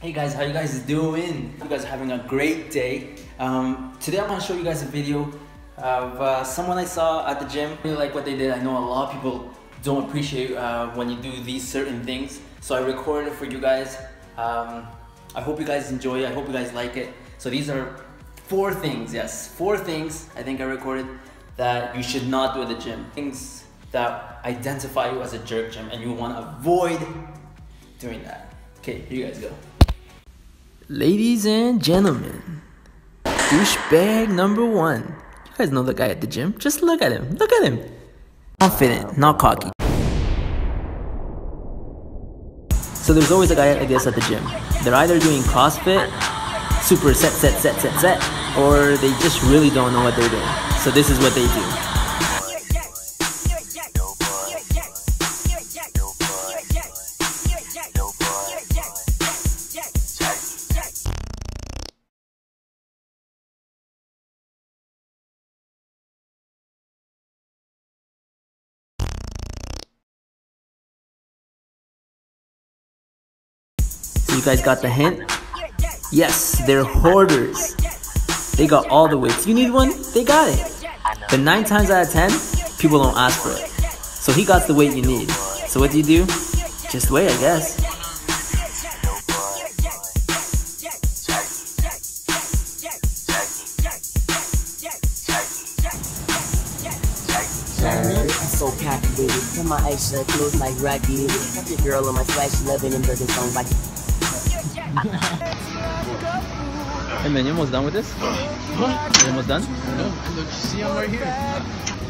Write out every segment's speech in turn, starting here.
Hey guys, how you guys doing? You guys are having a great day. Today I'm gonna show you guys a video of someone I saw at the gym. I really like what they did. I know a lot of people don't appreciate when you do these certain things, so I recorded it for you guys. I hope you guys enjoy it. I hope you guys like it. So these are four things, yes, four things I think I recorded that you should not do at the gym. Things that identify you as a jerk gym and you wanna avoid doing that. Okay, here you guys go. Ladies and gentlemen, douchebag number one. You guys know the guy at the gym. Just look at him. Look at him. Confident, not cocky. So there's always a guy like this at the gym. They're either doing CrossFit, super set, or they just really don't know what they're doing. So this is what they do. You guys got the hint? Yes, they're hoarders. They got all the weights. You need one? They got it. But 9 times out of 10, people don't ask for it. So he got the weight you need. So what do? Just wait, I guess. So calculated, put my eyes shut, close like Rocky. Got your girl on my flash, loving and burger song like. Hey man, you almost done with this? You almost done? No, look, see I'm right here.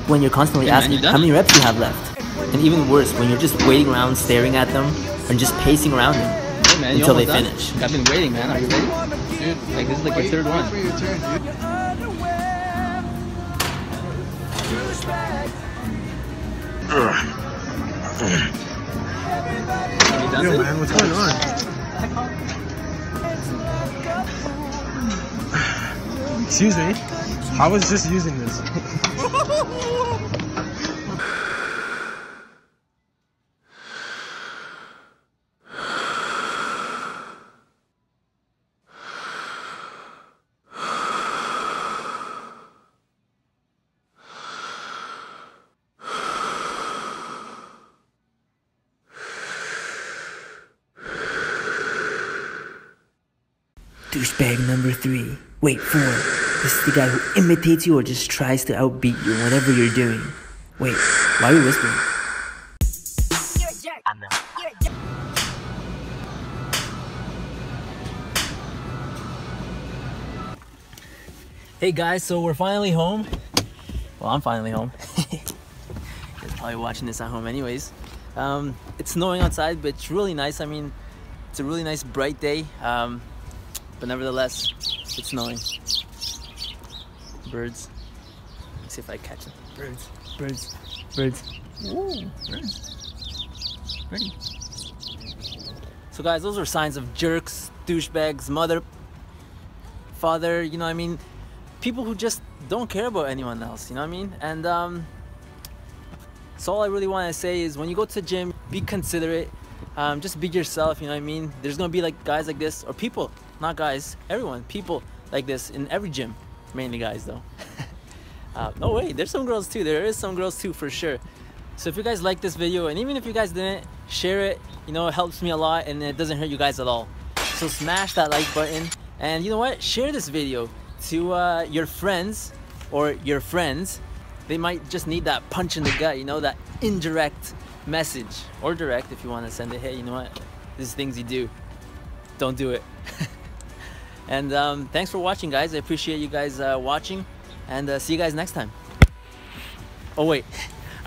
When you're constantly asking how many reps you have left. And even worse, when you're just waiting around staring at them and just pacing around them until they finish. I've been waiting, man. Are you ready? Dude, like this is like your third one. For your turn, dude. Yo man, what's going on? Excuse me, I was just using this. Douchebag number 3. Wait, 4. This is the guy who imitates you or just tries to outbeat you, whatever you're doing. Wait, why are you whispering? You're a jerk. I know. You're a jerk. Hey guys, so we're finally home. Well, I'm finally home. You guys are probably watching this at home anyways. It's snowing outside, but it's really nice. I mean, it's a really nice bright day. But nevertheless, it's snowing. Birds. Let's see if I catch them. Birds. Ooh, birds. Pretty. So guys, those are signs of jerks, douchebags, mother, father, you know what I mean? People who just don't care about anyone else, you know what I mean? And so all I really want to say is when you go to the gym, be considerate. Just be yourself, you know what I mean? There's gonna be like guys like this, or people, not guys, everyone, people like this in every gym, mainly guys though. Oh wait, there's some girls too, there is some girls too for sure. So if you guys like this video, and even if you guys didn't, share it, you know, it helps me a lot and it doesn't hurt you guys at all. So smash that like button, and you know what, share this video to your friends, or your friends, they might just need that punch in the gut, you know, that indirect message, or direct if you want to send it. Hey, you know what, these things you do, don't do it. And thanks for watching guys, I appreciate you guys watching, and see you guys next time. Oh wait,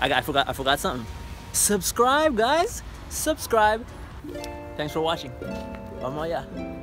I forgot something. Subscribe guys, subscribe. Thanks for watching. Vamos allá.